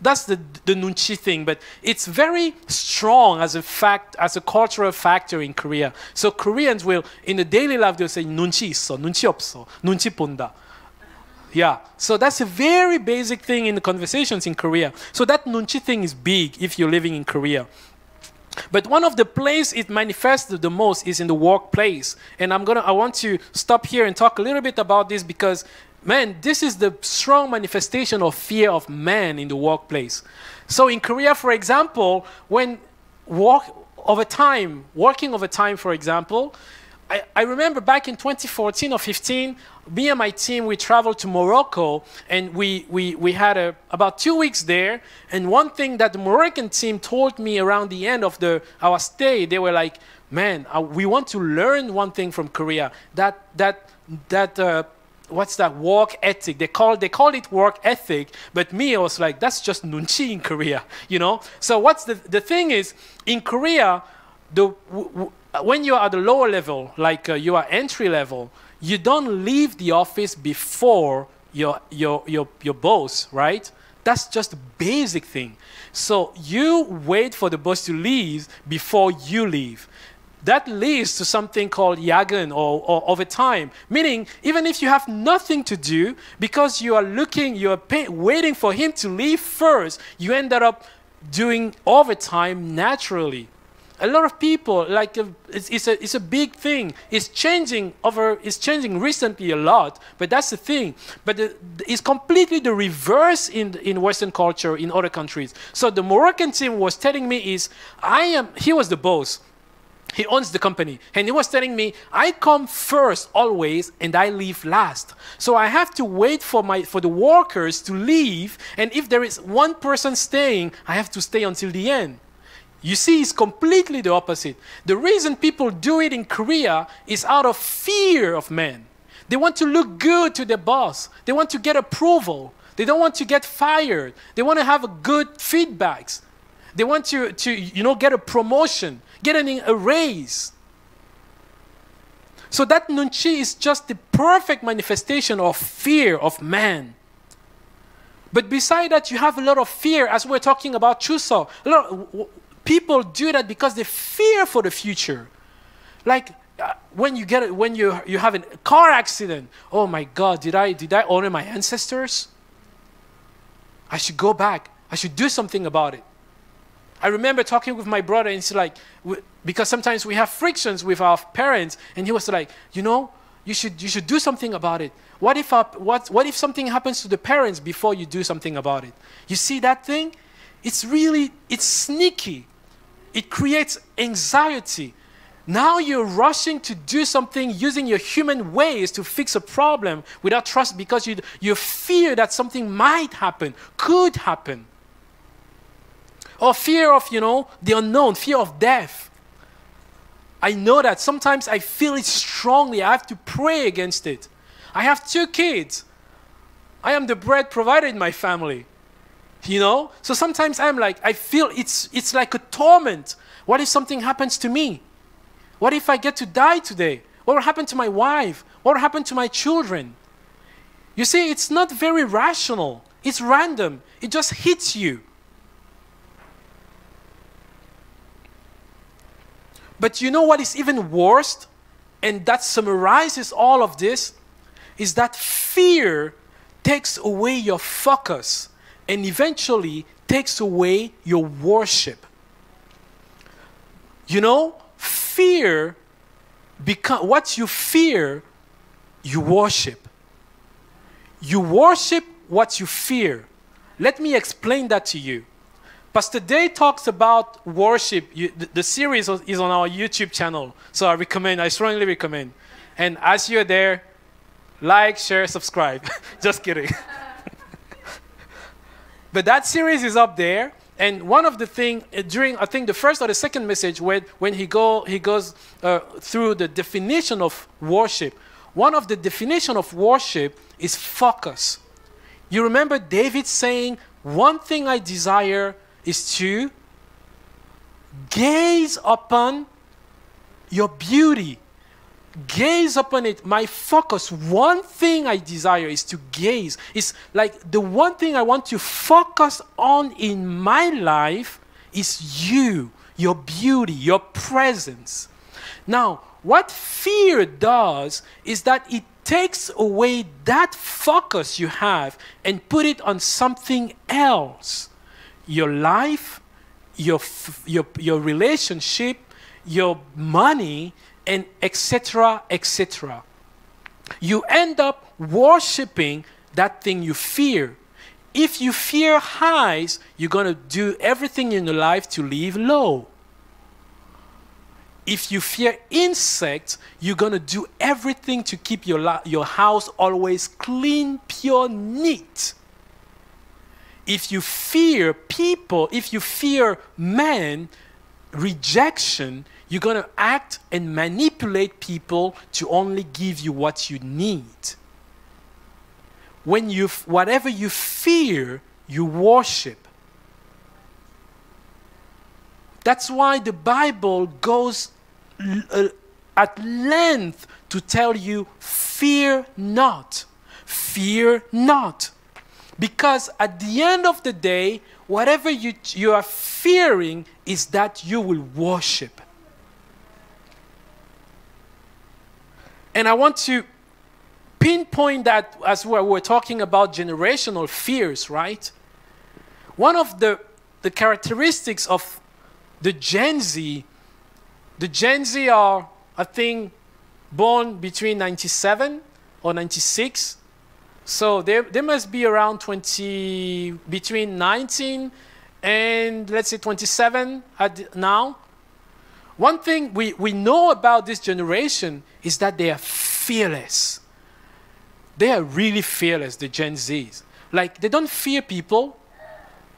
that's the, the Nunchi thing, but it's very strong as a fact, as a cultural factor in Korea. So Koreans will, in the daily life, they'll say, Nunchi 있어, Nunchi 없어, Nunchi 본다. Yeah, so that's a very basic thing in the conversations in Korea. So that Nunchi thing is big if you're living in Korea. But one of the places it manifests the most is in the workplace. And I'm gonna, I want to stop here and talk a little bit about this because, man, this is the strong manifestation of fear of man in the workplace. So in Korea, for example, when work over time, working over time, for example, I, I remember back in twenty fourteen or fifteen, me and my team, we traveled to Morocco, and we, we, we had a, about two weeks there. And one thing that the Moroccan team told me around the end of the, our stay, they were like, man, uh, we want to learn one thing from Korea, that, that, that uh, what's that, work ethic. They call, they call it work ethic, but me, I was like, that's just Nunchi in Korea, you know? So what's the, the thing is, in Korea, the, w w when you are at the lower level, like uh, you are entry level, you don't leave the office before your, your, your, your boss, right? That's just a basic thing. So you wait for the boss to leave before you leave. That leads to something called yagen, or, or over time. Meaning, even if you have nothing to do, because you are looking, you are pay, waiting for him to leave first, you end up doing overtime naturally. A lot of people, like, uh, it's, it's, a, it's a big thing. It's changing over, it's changing recently a lot, but that's the thing. But the, it's completely the reverse in, in Western culture, in other countries. So the Moroccan team was telling me is, I am, he was the boss. He owns the company. And he was telling me, I come first always, and I leave last. So I have to wait for, my, for the workers to leave. And if there is one person staying, I have to stay until the end. You see, it's completely the opposite. The reason people do it in Korea is out of fear of men. They want to look good to their boss. They want to get approval. They don't want to get fired. They want to have a good feedbacks. They want to, to you know, get a promotion, get an, a raise. So that Nunchi is just the perfect manifestation of fear of man. But beside that, you have a lot of fear, as we're talking about Chuseok. A lot of, people do that because they fear for the future. Like uh, when you get when you you have a car accident, oh my God, did I did I honor my ancestors? I should go back. I should do something about it. I remember talking with my brother, and he's like, we, because sometimes we have frictions with our parents, and he was like, you know, you should you should do something about it. What if our, what what if something happens to the parents before you do something about it? You see that thing? It's really it's sneaky. It creates anxiety. Now you're rushing to do something using your human ways to fix a problem without trust, because you, you fear that something might happen, could happen. Or fear of, you know, the unknown, fear of death. I know that. Sometimes I feel it strongly. I have to pray against it. I have two kids. I am the bread provided in my family. You know, so sometimes I'm like, I feel it's, it's like a torment. What if something happens to me? What if I get to die today? What will happen to my wife? What will happen to my children? You see, it's not very rational. It's random. It just hits you. But you know what is even worse, and that summarizes all of this, is that fear takes away your focus, and eventually takes away your worship. You know, fear, become, what you fear, you worship. You worship what you fear. Let me explain that to you. Pastor Day talks about worship. You, the, the series is on our YouTube channel, so I recommend, I strongly recommend. And as you're there, like, share, subscribe. Just kidding. But that series is up there, and one of the things during, I think, the first or the second message, when, when he, go, he goes uh, through the definition of worship, one of the definition of worship is focus. You remember David saying, one thing I desire is to gaze upon your beauty. Gaze upon it. My focus, one thing I desire is to gaze. It's like the one thing I want to focus on in my life is you, your beauty, your presence. Now, what fear does is that it takes away that focus you have and put it on something else. Your life, your, your, your relationship, your money, and et cetera, et cetera. You end up worshiping that thing you fear. If you fear highs, you're going to do everything in your life to live low. If you fear insects, you're going to do everything to keep your, your house always clean, pure, neat. If you fear people, if you fear man, rejection, you're going to act and manipulate people to only give you what you need. When you, whatever you fear, you worship. That's why the Bible goes uh, at length to tell you, fear not, fear not. Because at the end of the day, whatever you, you are fearing is that you will worship. And I want to pinpoint that as well. We're talking about generational fears, right? One of the, the characteristics of the Gen Z, the Gen Z are, I think, born between ninety-seven or ninety-six. So they, they must be around twenty, between nineteen and let's say twenty-seven at now. One thing we, we know about this generation is that they are fearless. They are really fearless, the Gen Zs. Like, they don't fear people.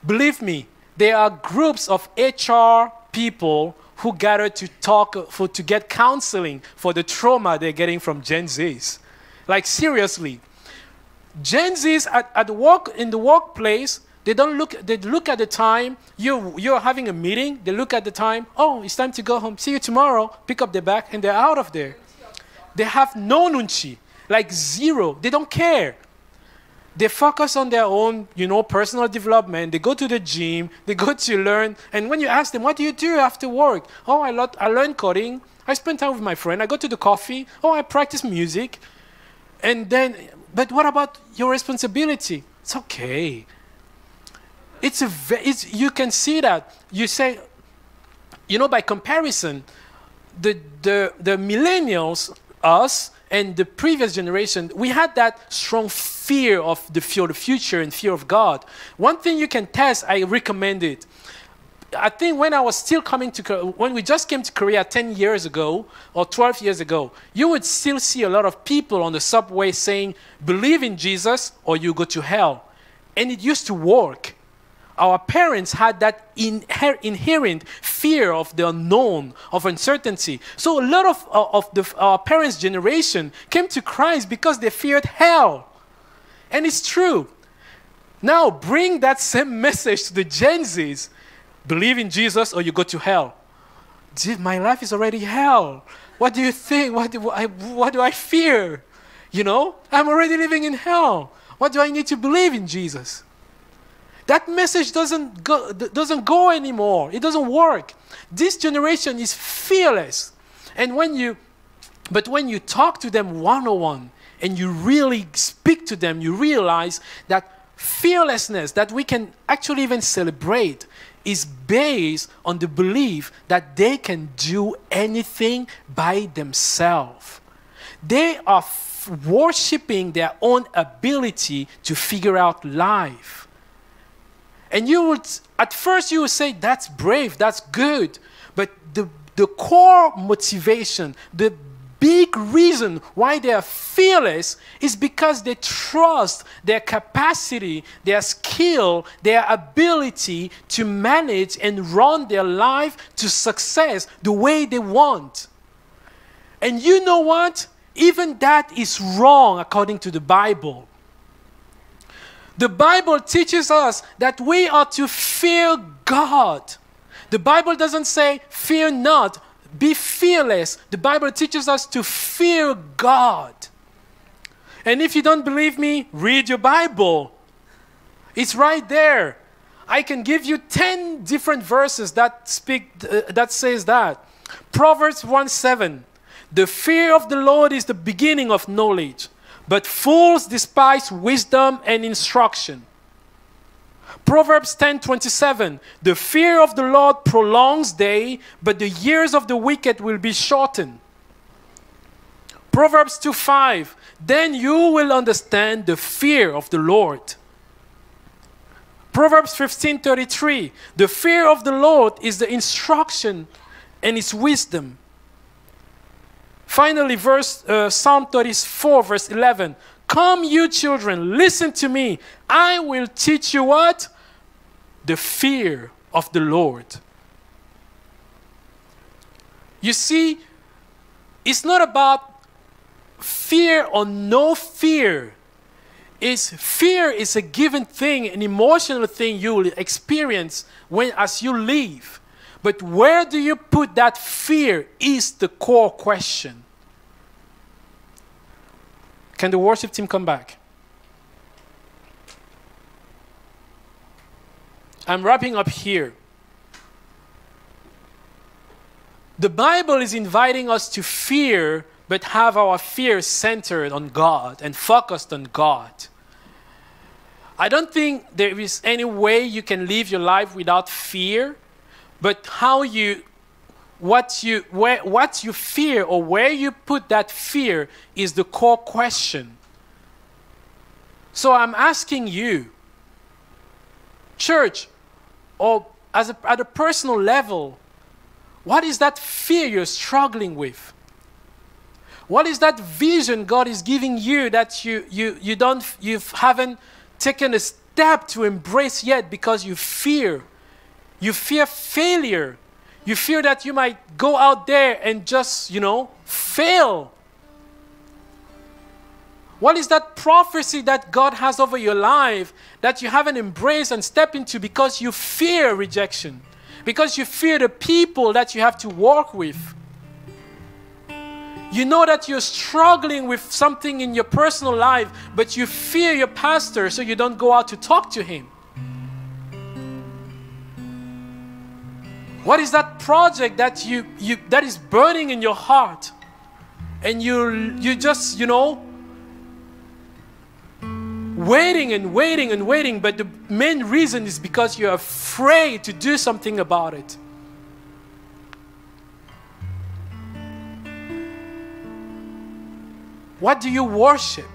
Believe me, there are groups of H R people who gather to talk, for, to get counseling for the trauma they're getting from Gen Zs. Like, seriously. Gen Zs at, at work, in the workplace, they don't look, they look at the time, you, you're having a meeting, they look at the time, oh, it's time to go home, see you tomorrow, pick up their bag, and they're out of there. They have no nunchi, like zero, they don't care. They focus on their own, you know, personal development. They go to the gym, they go to learn, and when you ask them, what do you do after work? Oh, I, lot, I learn coding, I spend time with my friend, I go to the coffee, oh, I practice music, and then, but what about your responsibility? It's okay. It's a, it's, you can see that. You say, you know, by comparison, the, the, the millennials, us, and the previous generation, we had that strong fear of the fear of the future and fear of God. One thing you can test, I recommend it. I think when I was still coming to, when we just came to Korea ten years ago or twelve years ago, you would still see a lot of people on the subway saying, believe in Jesus or you go to hell. And it used to work. Our parents had that inher inherent fear of the unknown, of uncertainty. So a lot of, of the, our parents' generation came to Christ because they feared hell. And it's true. Now bring that same message to the Gen Zs. Believe in Jesus or you go to hell. Dude, my life is already hell. What do you think? What do I, what do I fear? You know, I'm already living in hell. What do I need to believe in Jesus? That message doesn't go, doesn't go anymore. It doesn't work. This generation is fearless. And when you, but when you talk to them one-on-one and you really speak to them, you realize that fearlessness that we can actually even celebrate is based on the belief that they can do anything by themselves. They are f- worshiping their own ability to figure out life. And you would, at first you would say, that's brave, that's good. But the, the core motivation, the big reason why they are fearless is because they trust their capacity, their skill, their ability to manage and run their life to success the way they want. And you know what? Even that is wrong according to the Bible. The Bible teaches us that we are to fear God. The Bible doesn't say, fear not. Be fearless. The Bible teaches us to fear God. And if you don't believe me, read your Bible. It's right there. I can give you ten different verses that speak, uh, that says that. Proverbs one seven. The fear of the Lord is the beginning of knowledge, but fools despise wisdom and instruction. Proverbs ten twenty-seven, the fear of the Lord prolongs day, but the years of the wicked will be shortened. Proverbs two five, then you will understand the fear of the Lord. Proverbs fifteen thirty-three, the fear of the Lord is the instruction and its wisdom. Finally, verse uh, Psalm thirty-four, verse eleven. Come, you children, listen to me. I will teach you what? The fear of the Lord. You see, it's not about fear or no fear. It's fear is a given thing, an emotional thing you will experience when as you leave. But where do you put that fear is the core question. Can the worship team come back? I'm wrapping up here. The Bible is inviting us to fear, but have our fear centered on God and focused on God. I don't think there is any way you can live your life without fear, but how you, what you, where, what you fear or where you put that fear is the core question. So I'm asking you, church, or as a, at a personal level, what is that fear you're struggling with? What is that vision God is giving you that you, you, you, don't, you haven't taken a step to embrace yet because you fear? You fear failure. You fear that you might go out there and just, you know, fail. What is that prophecy that God has over your life that you haven't embraced and stepped into because you fear rejection? Because you fear the people that you have to walk with? You know that you're struggling with something in your personal life, but you fear your pastor, so you don't go out to talk to him. What is that project that you, you that is burning in your heart, and you you just you know waiting and waiting and waiting, but the main reason is because you're afraid to do something about it. What do you worship?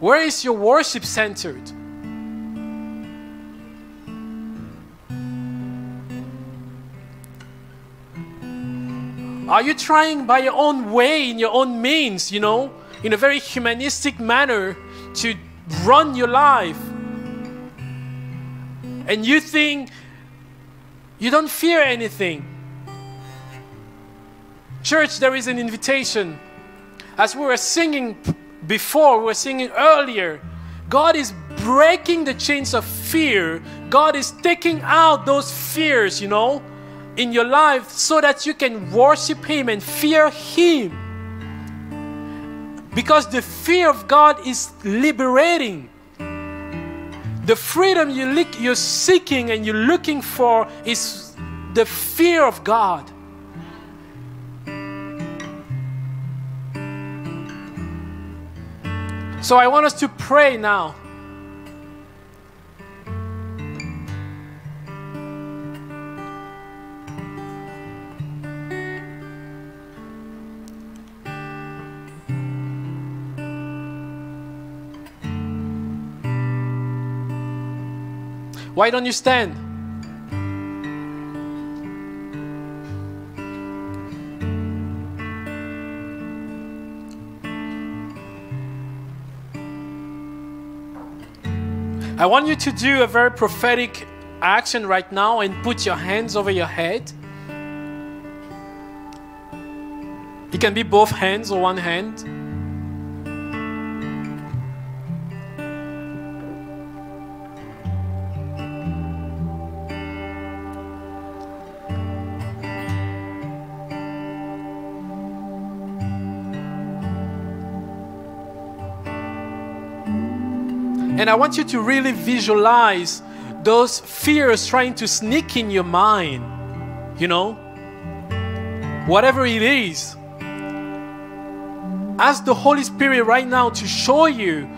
Where is your worship centered? Are you trying by your own way, in your own means, you know, in a very humanistic manner to run your life? And you think you don't fear anything. Church, there is an invitation. As we were singing before, we were singing earlier, God is breaking the chains of fear. God is taking out those fears, you know, in your life so that you can worship Him and fear Him. Because the fear of God is liberating. The freedom you're seeking and you're looking for is the fear of God. So I want us to pray now. Why don't you stand? I want you to do a very prophetic action right now and put your hands over your head. It can be both hands or one hand. And I want you to really visualize those fears trying to sneak in your mind, you know, whatever it is. Ask the Holy Spirit right now to show you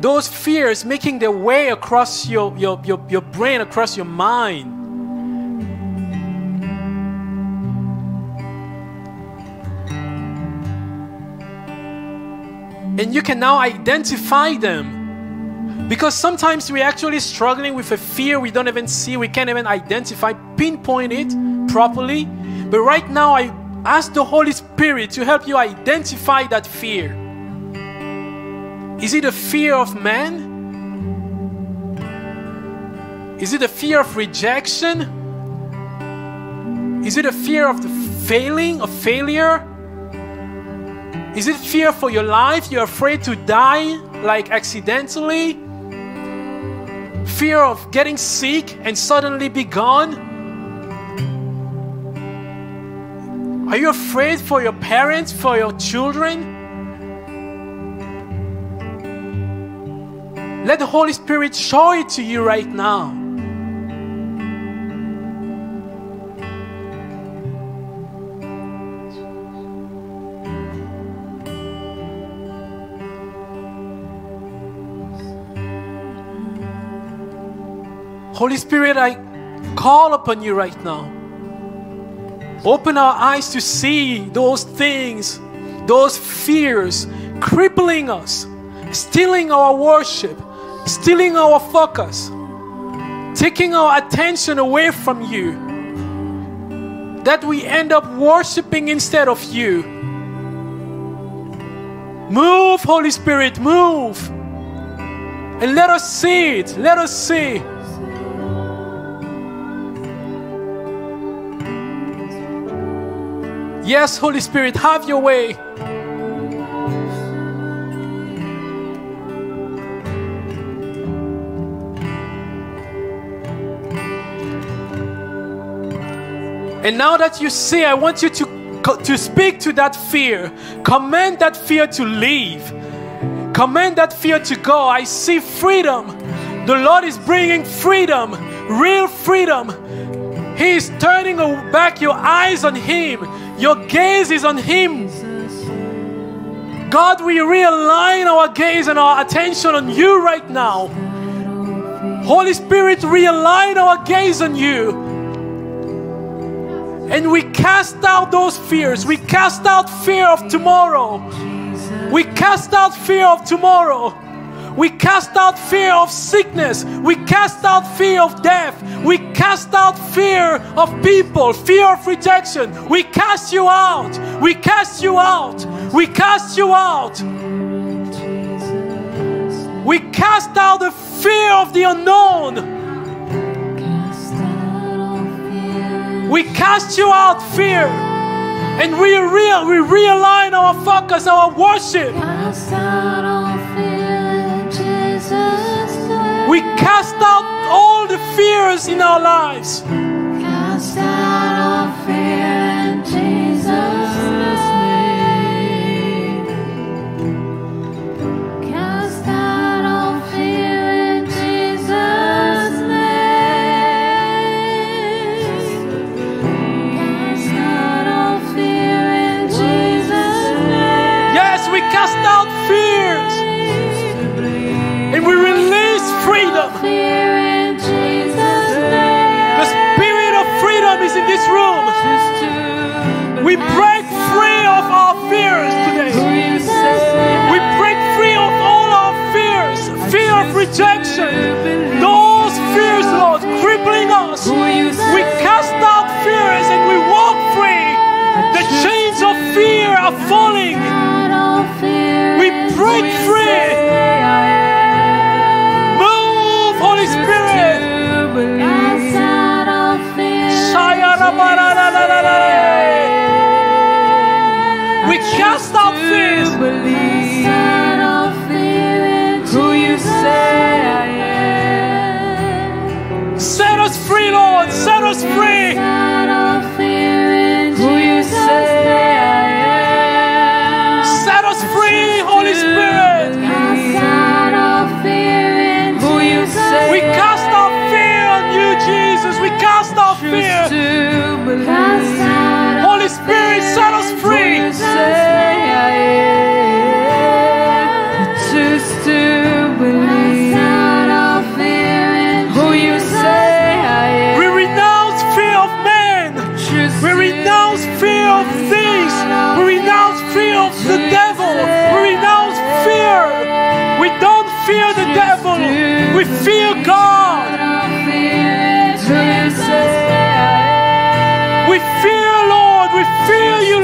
those fears making their way across your, your, your, your brain, across your mind. And you can now identify them. Because sometimes we're actually struggling with a fear we don't even see, we can't even identify, pinpoint it properly. But right now, I Ask the Holy Spirit to help you identify that fear. Is it a fear of man? Is it a fear of rejection? Is it a fear of the failing, of failure? Is it fear for your life? You're afraid to die, like accidentally? Fear of getting sick and suddenly be gone? Are you afraid for your parents, for your children? Let the Holy Spirit show it to you right now. Holy Spirit, I call upon you right now. Open our eyes to see those things, those fears crippling us, stealing our worship, stealing our focus, taking our attention away from you, that we end up worshiping instead of you. Move, Holy Spirit, move. And let us see it, let us see. Yes, Holy Spirit, have your way. And now that you see, I want you to, to speak to that fear. Command that fear to leave. Command that fear to go. I see freedom. The Lord is bringing freedom, real freedom. He is turning back your eyes on Him. Your gaze is on Him. God, we realign our gaze and our attention on you right now. Holy Spirit, realign our gaze on you. And we cast out those fears. We cast out fear of tomorrow. We cast out fear of tomorrow. We cast out fear of sickness. We cast out fear of death. We cast out fear of people, fear of rejection. We cast you out. We cast you out. We cast you out. We cast out the fear of the unknown. We cast you out, fear. And we, real, we realign our focus, our worship. We cast out all the fears in our lives. Cast out all fear in Jesus' name. Cast out all fear in Jesus' name. Cast out all fear in Jesus' name. Yes, we cast out fears. And we release freedom. The spirit of freedom is in this room. We break free of our fears today. We break free of all our fears. Fear of rejection. Those fears, Lord, crippling us. We cast out fears and we walk free. The chains of fear are falling. We break free. Holy Spirit, we cast out fears. Who you say I am. Set us free, Lord. Set us free. Who you say I am. Set us free, Holy Spirit. We cast our fear on you, Jesus. We cast our fear. Holy Spirit, set us free. Choose to believe. Who you say I am. We renounce fear of man. We renounce fear of things. We renounce fear of the devil. We renounce fear. We don't fear the devil. We fear God. We fear, Lord. We fear you,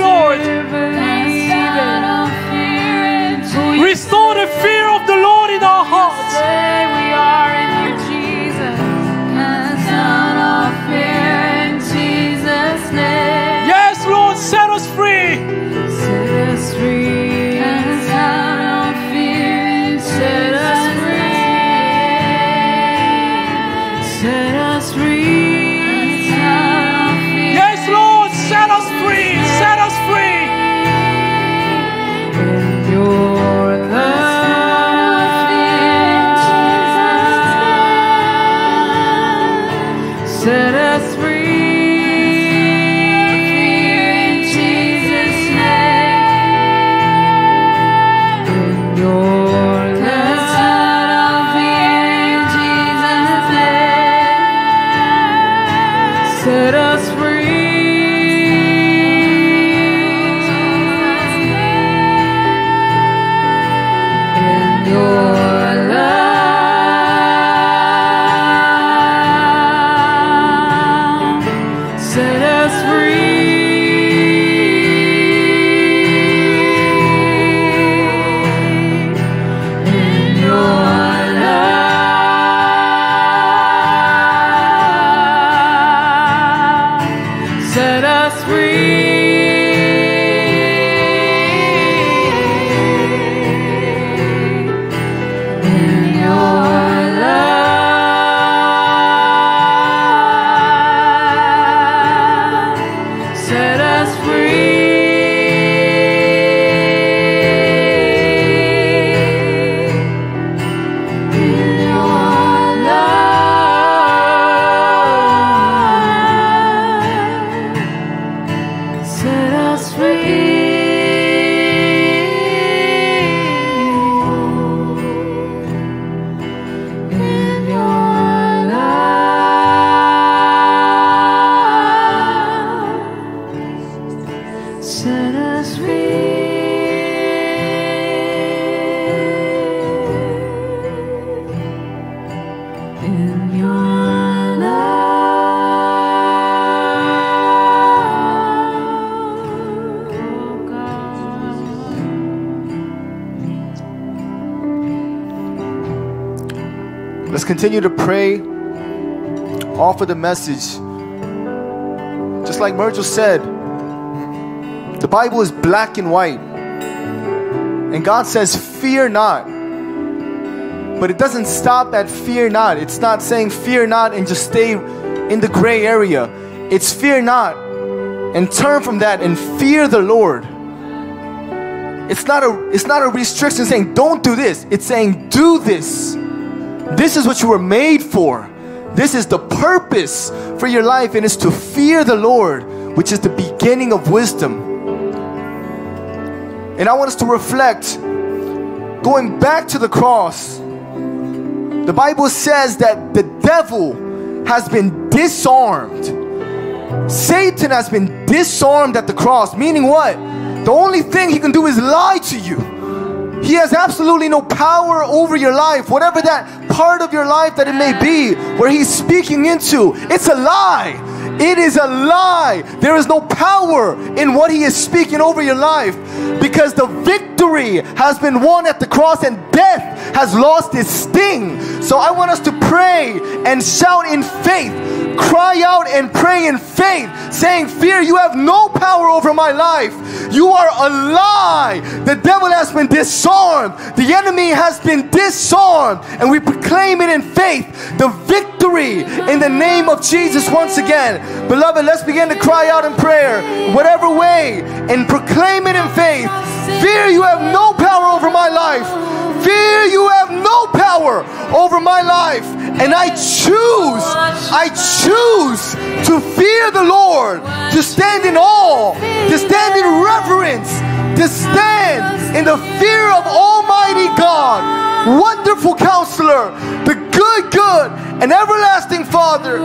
continue to pray, offer the message. Just like Mergel said, the Bible is black and white. And God says, fear not. But it doesn't stop at fear not. It's not saying fear not and just stay in the gray area. It's fear not and turn from that and fear the Lord. It's not a, it's not a restriction saying don't do this. It's saying do this. This is what you were made for. This is the purpose for your life, and it's to fear the Lord, which is the beginning of wisdom. And I want us to reflect, going back to the cross. The Bible says that the devil has been disarmed. Satan has been disarmed at the cross, meaning what? The only thing he can do is lie to you. He has absolutely no power over your life, whatever that part of your life that it may be where he's speaking into. It's a lie. It is a lie. There is no power in what he is speaking over your life, because the victory has been won at the cross and death has lost its sting. So I want us to pray and shout in faith. Cry out and pray in faith, saying, fear, you have no power over my life. You are a lie. The devil has been disarmed. The enemy has been disarmed. And we proclaim it in faith, the victory in the name of Jesus once again. Beloved, let's begin to cry out in prayer, whatever way, and proclaim it in faith. Fear, you have no power over my life. Fear, you have no power over my life. And I choose, I choose to fear the Lord, to stand in awe, to stand in reverence, to stand in the fear of Almighty God. Wonderful Counselor, the good, good, and everlasting Father.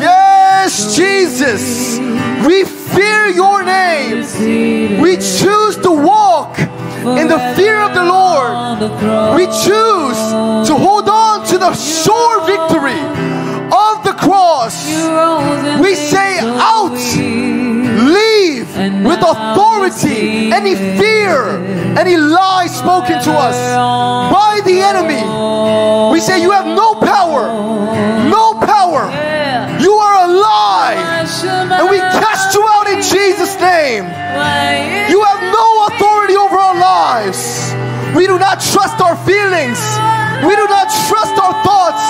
Yes, Jesus, we fear your name. We choose to walk in the fear of the Lord. We choose to hold on to the sure victory of the cross. We say out, leave with authority any fear, any lie spoken to us by the enemy. We say you have no power, no power. You are a lie, and we cast you out in Jesus' name. You have no authority over our lives. We do not trust our feelings. We do not trust our thoughts.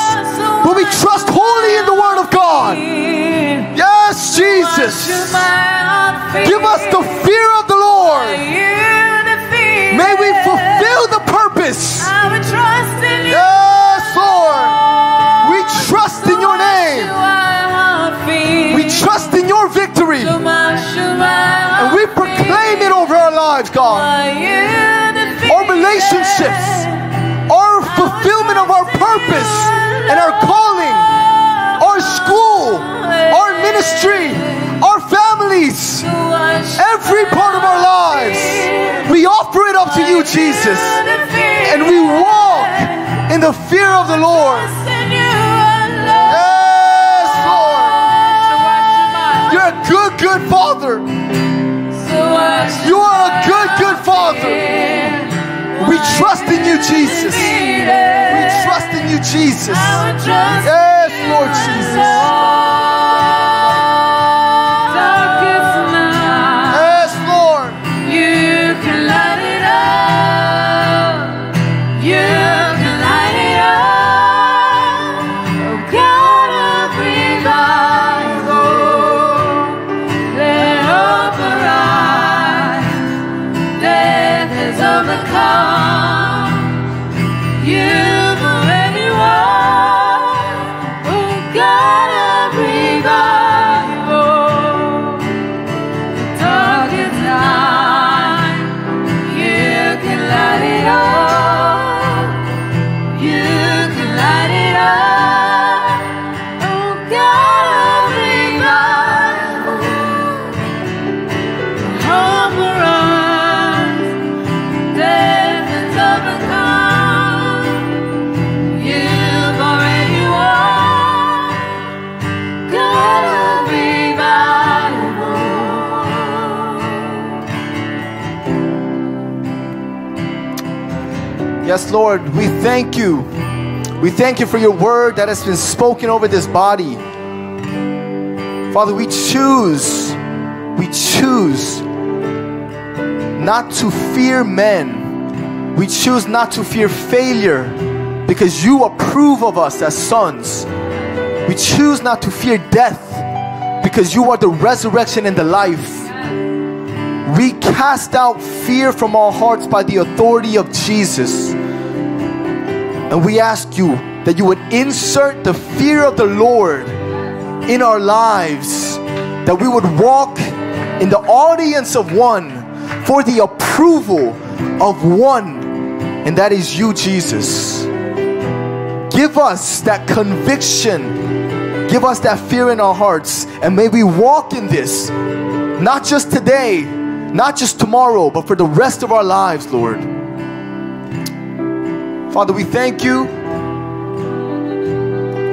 But we trust wholly in the Word of God. Yes, Jesus. Give us the fear of the Lord. May we fulfill the purpose. Yes, Lord. We trust in your name. We trust in your victory. And we proclaim it over our lives, God. Our relationships, our fulfillment of our purpose and our calling, our school, our ministry, our families, every part of our lives, we offer it up to you, Jesus, and we walk in the fear of the Lord. Yes, Lord. You're a good, good Father. You are a good, good Father. We trust in you, Jesus. We trust in you, Jesus. Yes, Lord Jesus. Yes, Lord. You can light it up. You can light it up. Oh, God of revival. Let open eyes. Death has overcome. Yes, Lord, we thank you We thank you for your word that has been spoken over this body. Father, we choose, we choose not to fear men. We choose not to fear failure because you approve of us as sons. We choose not to fear death because you are the resurrection and the life. We cast out fear from our hearts by the authority of Jesus. And we ask you that you would insert the fear of the Lord in our lives, that we would walk in the audience of one for the approval of one, and that is you, Jesus. Give us that conviction, give us that fear in our hearts, and may we walk in this, not just today, not just tomorrow, but for the rest of our lives, Lord. Father, we thank you.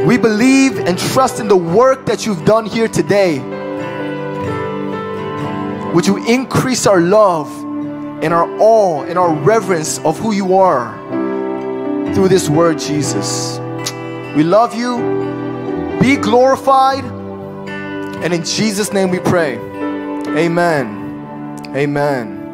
We believe and trust in the work that you've done here today. Would you increase our love and our awe and our reverence of who you are through this word, Jesus. We love you. Be glorified. And in Jesus' name we pray. Amen. Amen.